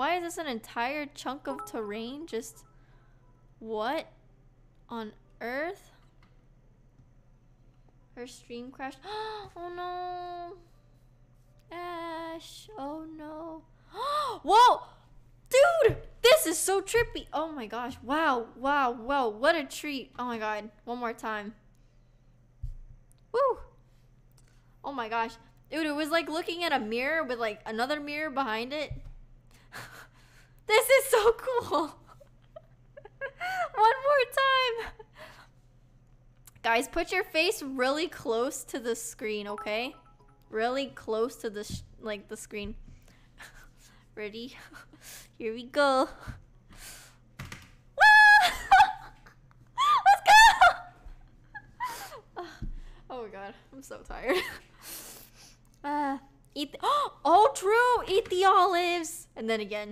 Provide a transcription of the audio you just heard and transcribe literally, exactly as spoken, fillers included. Why is this an entire chunk of terrain? Just what on earth? Her stream crashed. Oh no. Ash. Oh no. Whoa! Dude! This is so trippy. Oh my gosh. Wow. Wow. Wow. What a treat. Oh my god. One more time. Woo! Oh my gosh. Dude, it was like looking at a mirror with like another mirror behind it. This is so cool. One more time. Guys, put your face really close to the screen, okay? Really close to the sh like the screen. Ready? Here we go. Let's go. Oh my god, I'm so tired. Uh, eat. The oh, true. Eat the olives, and then again.